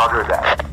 Roger that.